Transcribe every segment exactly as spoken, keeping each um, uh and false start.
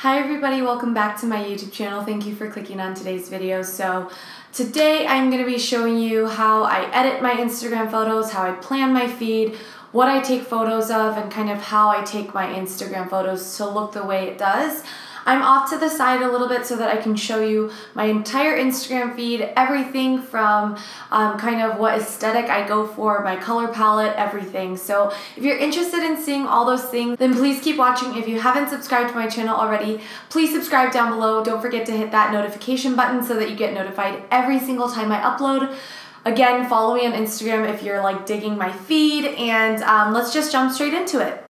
Hi everybody, welcome back to my YouTube channel. Thank you for clicking on today's video. So today I'm going to be showing you how I edit my Instagram photos, how I plan my feed, what I take photos of, and kind of how I take my Instagram photos to look the way it does. I'm off to the side a little bit so that I can show you my entire Instagram feed, everything from um, kind of what aesthetic I go for, my color palette, everything. So if you're interested in seeing all those things, then please keep watching. If you haven't subscribed to my channel already, please subscribe down below. Don't forget to hit that notification button so that you get notified every single time I upload. Again, follow me on Instagram if you're like digging my feed, and um, let's just jump straight into it.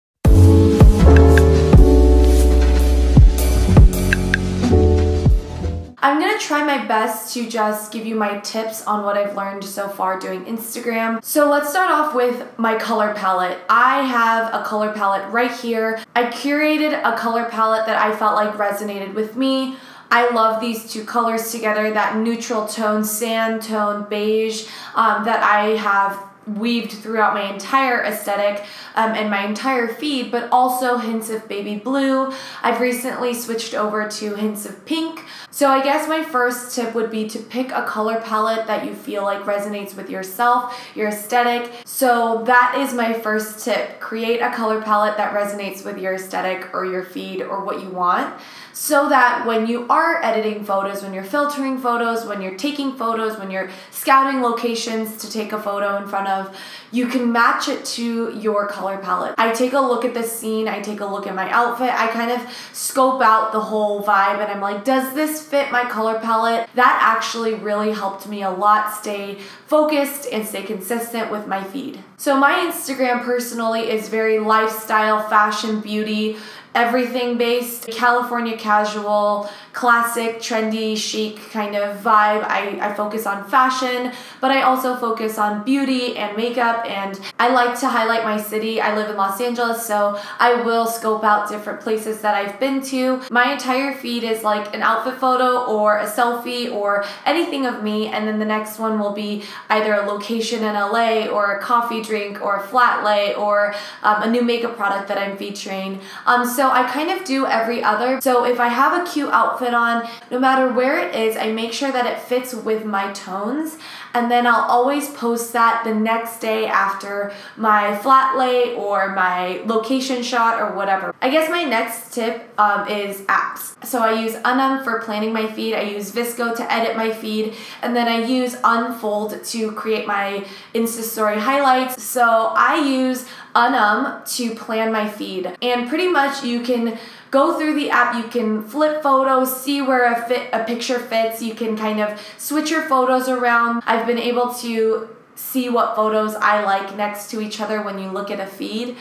I'm gonna try my best to just give you my tips on what I've learned so far doing Instagram. So let's start off with my color palette. I have a color palette right here. I curated a color palette that I felt like resonated with me. I love these two colors together, that neutral tone, sand tone, beige, um, that I have weaved throughout my entire aesthetic um, and my entire feed, but also hints of baby blue. I've recently switched over to hints of pink. So I guess my first tip would be to pick a color palette that you feel like resonates with yourself, your aesthetic. So that is my first tip. Create a color palette that resonates with your aesthetic or your feed or what you want, so that when you are editing photos, when you're filtering photos, when you're taking photos, when you're scouting locations to take a photo in front of Of, you can match it to your color palette. I take a look at the scene, I take a look at my outfit, I kind of scope out the whole vibe and I'm like, does this fit my color palette? That actually really helped me a lot stay focused and stay consistent with my feed. So my Instagram personally is very lifestyle, fashion, beauty, everything based, California casual, classic, trendy, chic kind of vibe. I, I focus on fashion, but I also focus on beauty and makeup, and I like to highlight my city. I live in Los Angeles, so I will scope out different places that I've been to. My entire feed is like an outfit photo or a selfie or anything of me, and then the next one will be either a location in L A or a coffee drink or a flat lay or um, a new makeup product that I'm featuring. Um, so I kind of do every other. So if I have a cute outfit on, no matter where it is, I make sure that it fits with my tones, and then I'll always post that the next day after my flat lay or my location shot or whatever. I guess my next tip um, is apps. So I use Unum for planning my feed, I use V S C O to edit my feed, and then I use Unfold to create my Insta story highlights. So I use Unum to plan my feed, and pretty much you can go through the app, you can flip photos, see where a, fit, a picture fits, you can kind of switch your photos around. I've been able to see what photos I like next to each other when you look at a feed.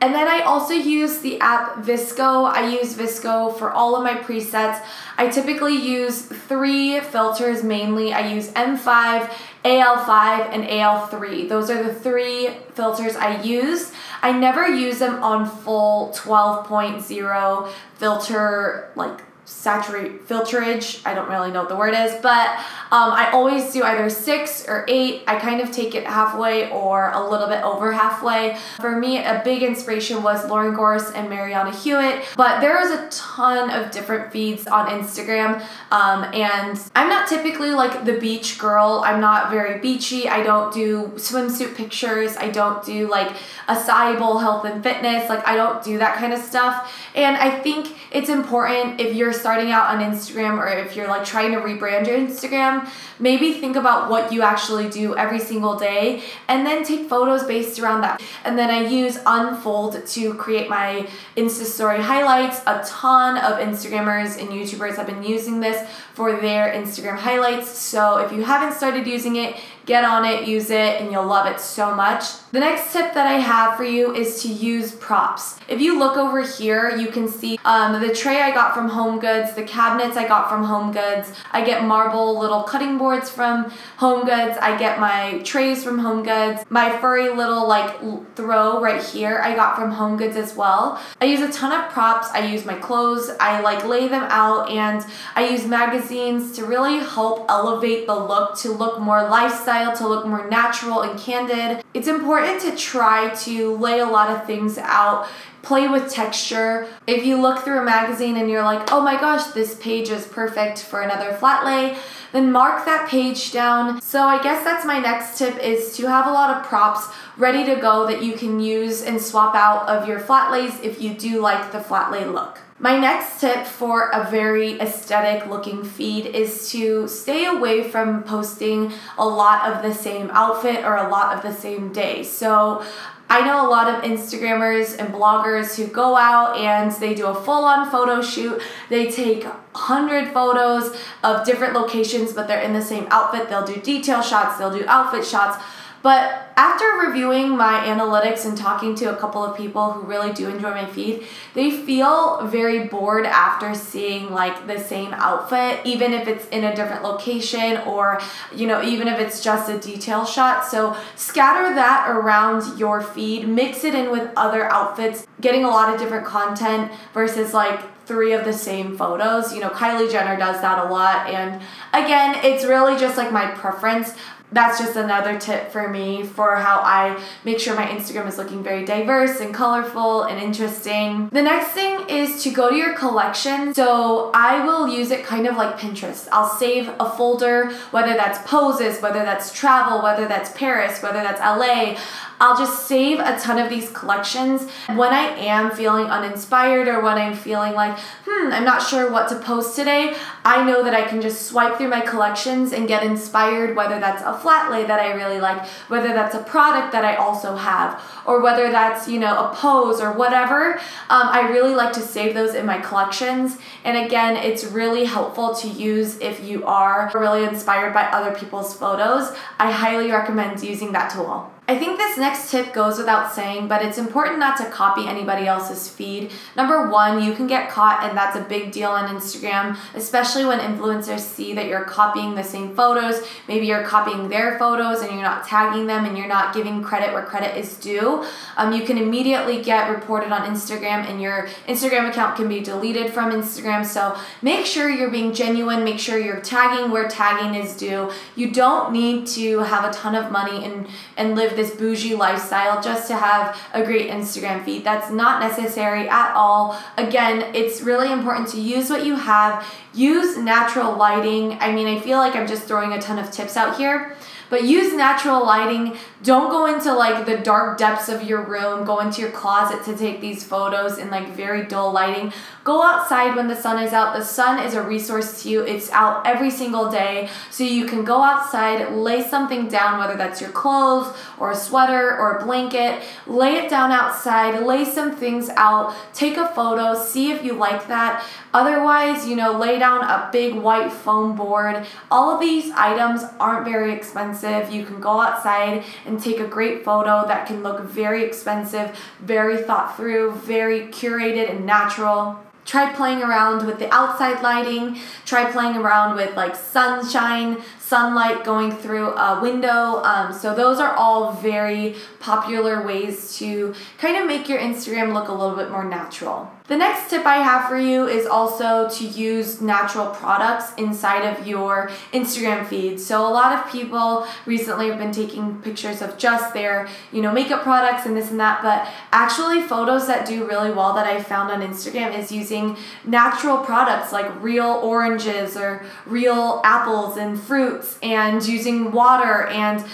And then I also use the app V S C O. I use V S C O for all of my presets. I typically use three filters mainly. I use M five, A L five, and A L three. Those are the three filters I use. I never use them on full twelve point zero filter, like saturate filterage. I don't really know what the word is, but um, I always do either six or eight. I kind of take it halfway or a little bit over halfway. For me, a big inspiration was Lauren Gorse and Mariana Hewitt, but there is a ton of different feeds on Instagram, um, and I'm not typically like the beach girl. I'm not very beachy. I don't do swimsuit pictures. I don't do like acai bowl health and fitness. Like I don't do that kind of stuff, and I think it's important if you're starting out on Instagram, or if you're like trying to rebrand your Instagram, maybe think about what you actually do every single day and then take photos based around that. And then I use Unfold to create my Insta story highlights. A ton of Instagrammers and YouTubers have been using this for their Instagram highlights, so if you haven't started using it, get on it, use it, and you'll love it so much. The next tip that I have for you is to use props. If you look over here, you can see um, the tray I got from HomeGoods, the cabinets I got from HomeGoods. I get marble little cutting boards from HomeGoods. I get my trays from HomeGoods. My furry little like throw right here I got from HomeGoods as well. I use a ton of props. I use my clothes. I like lay them out, and I use magazines to really help elevate the look, to look more lifestyle, to look more natural and candid. It's important to try to lay a lot of things out, play with texture. If you look through a magazine and you're like, oh my gosh, this page is perfect for another flat lay, then mark that page down. So I guess that's my next tip, is to have a lot of props ready to go that you can use and swap out of your flat lays if you do like the flat lay look. My next tip for a very aesthetic looking feed is to stay away from posting a lot of the same outfit or a lot of the same day. So I know a lot of Instagrammers and bloggers who go out and they do a full-on photo shoot. They take one hundred photos of different locations, but they're in the same outfit. They'll do detail shots, they'll do outfit shots. But after reviewing my analytics and talking to a couple of people who really do enjoy my feed, they feel very bored after seeing like the same outfit, even if it's in a different location or, you know, even if it's just a detail shot. So scatter that around your feed, mix it in with other outfits, getting a lot of different content versus like three of the same photos. You know, Kylie Jenner does that a lot. And again, it's really just like my preference. That's just another tip for me for how I make sure my Instagram is looking very diverse and colorful and interesting. The next thing is to go to your collection. So I will use it kind of like Pinterest. I'll save a folder, whether that's poses, whether that's travel, whether that's Paris, whether that's L A. I'll just save a ton of these collections. When I am feeling uninspired or when I'm feeling like, hmm, I'm not sure what to post today, I know that I can just swipe through my collections and get inspired, whether that's a flat lay that I really like, whether that's a product that I also have, or whether that's, you know, a pose or whatever. Um, I really like to save those in my collections. And again, it's really helpful to use if you are really inspired by other people's photos. I highly recommend using that tool. I think this next tip goes without saying, but it's important not to copy anybody else's feed. Number one, you can get caught, and that's a big deal on Instagram, especially when influencers see that you're copying the same photos. Maybe you're copying their photos and you're not tagging them and you're not giving credit where credit is due. Um, you can immediately get reported on Instagram and your Instagram account can be deleted from Instagram. So make sure you're being genuine. Make sure you're tagging where tagging is due. You don't need to have a ton of money and, and live this bougie lifestyle just to have a great Instagram feed. That's not necessary at all. Again, it's really important to use what you have. Use natural lighting. I mean, I feel like I'm just throwing a ton of tips out here, but use natural lighting. Don't go into like the dark depths of your room, go into your closet to take these photos in like very dull lighting. Go outside when the sun is out. The sun is a resource to you. It's out every single day. So you can go outside, lay something down, whether that's your clothes or a sweater or a blanket, lay it down outside, lay some things out, take a photo, see if you like that. Otherwise, you know, lay down a big white foam board. All of these items aren't very expensive. You can go outside and take a great photo that can look very expensive, very thought through, very curated and natural. Try playing around with the outside lighting. Try playing around with like sunshine, sunlight going through a window. Um, so those are all very popular ways to kind of make your Instagram look a little bit more natural. The next tip I have for you is also to use natural products inside of your Instagram feed. So a lot of people recently have been taking pictures of just their, you know, makeup products and this and that, but actually photos that do really well that I found on Instagram is using natural products like real oranges or real apples and fruits, and using water and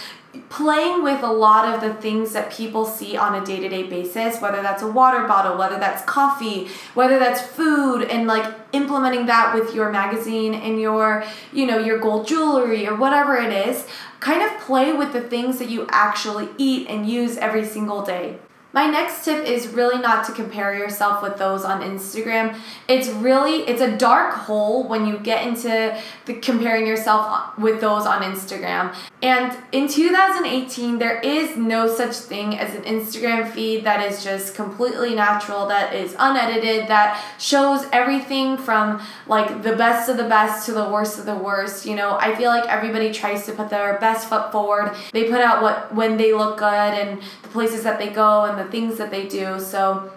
playing with a lot of the things that people see on a day-to-day basis, whether that's a water bottle, whether that's coffee, whether that's food, and like implementing that with your magazine and your, you know, your gold jewelry or whatever it is. Kind of play with the things that you actually eat and use every single day. My next tip is really not to compare yourself with those on Instagram. It's really, it's a dark hole when you get into the comparing yourself with those on Instagram. And in two thousand eighteen, there is no such thing as an Instagram feed that is just completely natural, that is unedited, that shows everything from like the best of the best to the worst of the worst. You know, I feel like everybody tries to put their best foot forward. They put out what when they look good and the places that they go and the things that they do. So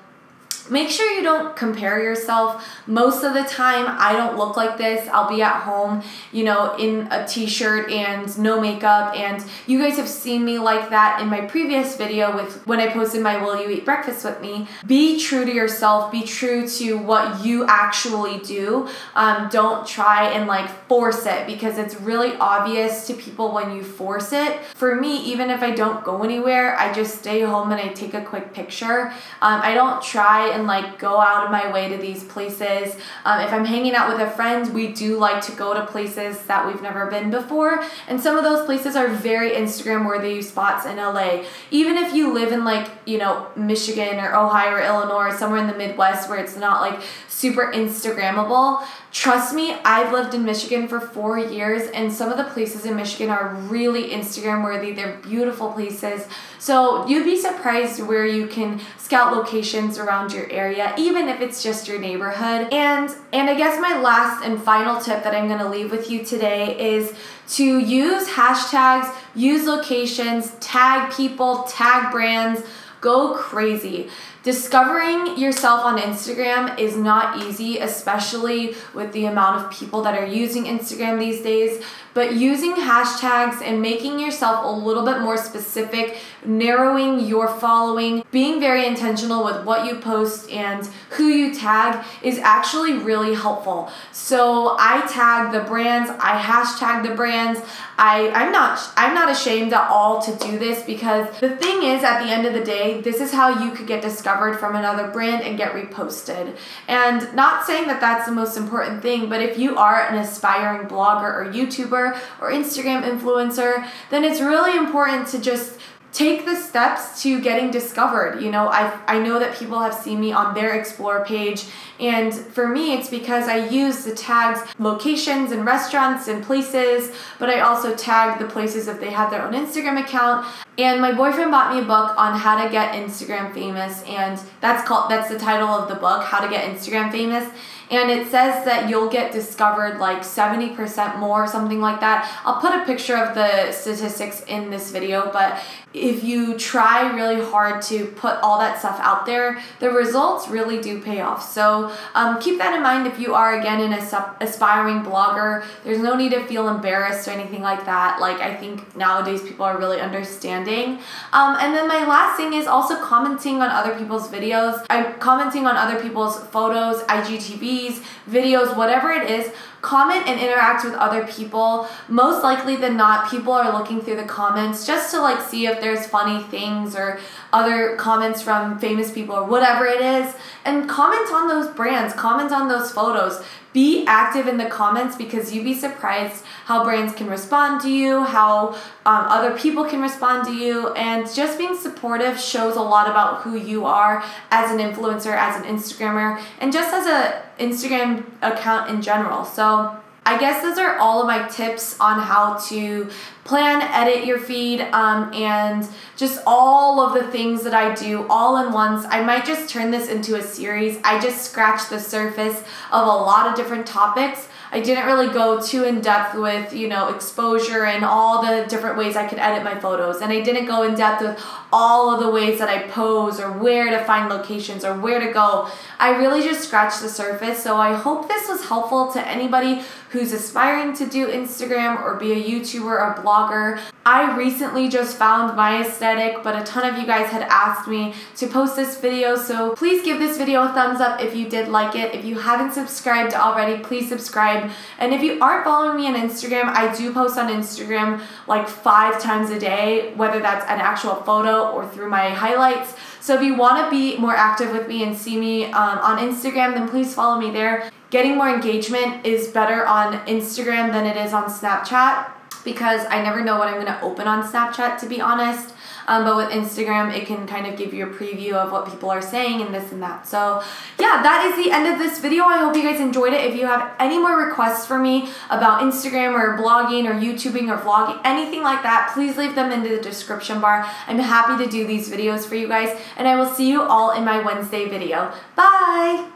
Make sure you don't compare yourself. Most of the time, I don't look like this. I'll be at home, you know, in a t-shirt and no makeup. And you guys have seen me like that in my previous video with when I posted my Will You Eat Breakfast With Me. Be true to yourself. Be true to what you actually do. Um, don't try and like force it, because it's really obvious to people when you force it. For me, even if I don't go anywhere, I just stay home and I take a quick picture. Um, I don't try and like go out of my way to these places. Um, if I'm hanging out with a friend, we do like to go to places that we've never been before, and some of those places are very Instagram worthy spots in L A. Even if you live in like, you know, Michigan or Ohio or Illinois or somewhere in the Midwest where it's not like super Instagrammable, trust me, I've lived in Michigan for four years and some of the places in Michigan are really Instagram worthy. They're beautiful places. So you'd be surprised where you can scout locations around your area, even if it's just your neighborhood. And and I guess my last and final tip that I'm gonna leave with you today is to use hashtags, use locations, tag people, tag brands, go crazy. Discovering yourself on Instagram is not easy, especially with the amount of people that are using Instagram these days. But using hashtags and making yourself a little bit more specific, narrowing your following, being very intentional with what you post and who you tag is actually really helpful. So I tag the brands, I hashtag the brands. I, I'm not, I'm not ashamed at all to do this, because the thing is, at the end of the day, this is how you could get discovered from another brand and get reposted. And not saying that that's the most important thing, but if you are an aspiring blogger or YouTuber or Instagram influencer, then it's really important to just take the steps to getting discovered. You know, I I know that people have seen me on their Explore page, and for me it's because I use the tags locations and restaurants and places, but I also tag the places if they have their own Instagram account. And my boyfriend bought me a book on how to get Instagram famous, and that's called that's the title of the book, How to Get Instagram Famous. And it says that you'll get discovered like seventy percent more, something like that. I'll put a picture of the statistics in this video, but if you try really hard to put all that stuff out there, the results really do pay off. So um, keep that in mind if you are, again, an aspiring blogger. There's no need to feel embarrassed or anything like that. Like, I think nowadays people are really understanding. Um, and then my last thing is also commenting on other people's videos. I'm commenting on other people's photos, I G T V, videos, whatever it is. Comment and interact with other people. Most likely than not, people are looking through the comments just to like see if there's funny things or other comments from famous people or whatever it is. And comment on those brands, comment on those photos. Be active in the comments, because you'd be surprised how brands can respond to you, how um, other people can respond to you. And just being supportive shows a lot about who you are as an influencer, as an Instagrammer, and just as a Instagram account in general. So I guess those are all of my tips on how to plan, edit your feed, um, and just all of the things that I do all in once. I might just turn this into a series. I just scratched the surface of a lot of different topics. I didn't really go too in depth with, you know, exposure and all the different ways I could edit my photos. And I didn't go in depth with all of the ways that I pose or where to find locations or where to go. I really just scratched the surface. So I hope this was helpful to anybody who's aspiring to do Instagram or be a YouTuber or a blogger. I recently just found my aesthetic, but a ton of you guys had asked me to post this video. So please give this video a thumbs up if you did like it. If you haven't subscribed already, please subscribe. And if you aren't following me on Instagram, I do post on Instagram like five times a day, whether that's an actual photo or through my highlights. So if you want to be more active with me and see me um, on Instagram, then please follow me there. Getting more engagement is better on Instagram than it is on Snapchat, because I never know what I'm going to open on Snapchat, to be honest. Um, but with Instagram, it can kind of give you a preview of what people are saying and this and that. So yeah, that is the end of this video. I hope you guys enjoyed it. If you have any more requests for me about Instagram or blogging or YouTubing or vlogging, anything like that, please leave them into the description bar. I'm happy to do these videos for you guys, and I will see you all in my Wednesday video. Bye!